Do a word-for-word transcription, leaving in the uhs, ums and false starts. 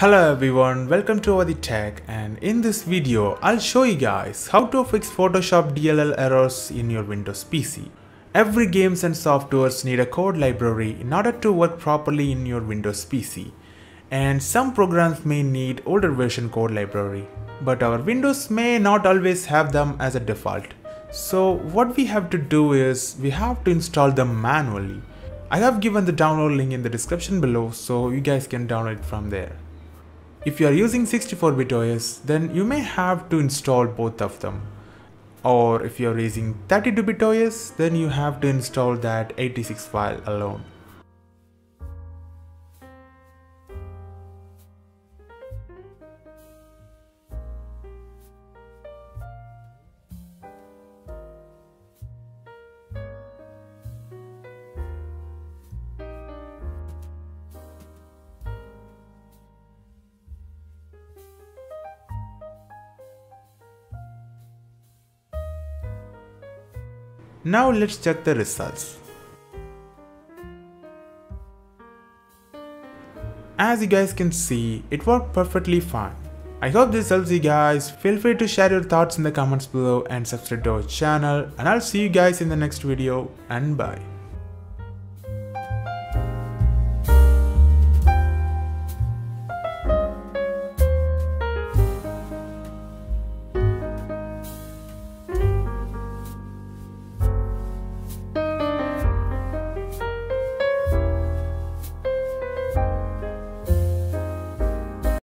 Hello everyone, welcome to Athi Tech, and in this video I'll show you guys how to fix Photoshop D L L errors in your Windows P C. Every games and softwares need a code library in order to work properly in your Windows P C, and some programs may need older version code library, but our Windows may not always have them as a default. So what we have to do is we have to install them manually. I have given the download link in the description below, so you guys can download it from there. If you are using sixty-four bit O S, then you may have to install both of them. Or if you are using thirty-two bit O S, then you have to install that eighty-six file alone. Now let's check the results. As you guys can see, it worked perfectly fine. I hope this helps you guys. Feel free to share your thoughts in the comments below and subscribe to our channel, and I'll see you guys in the next video, and bye.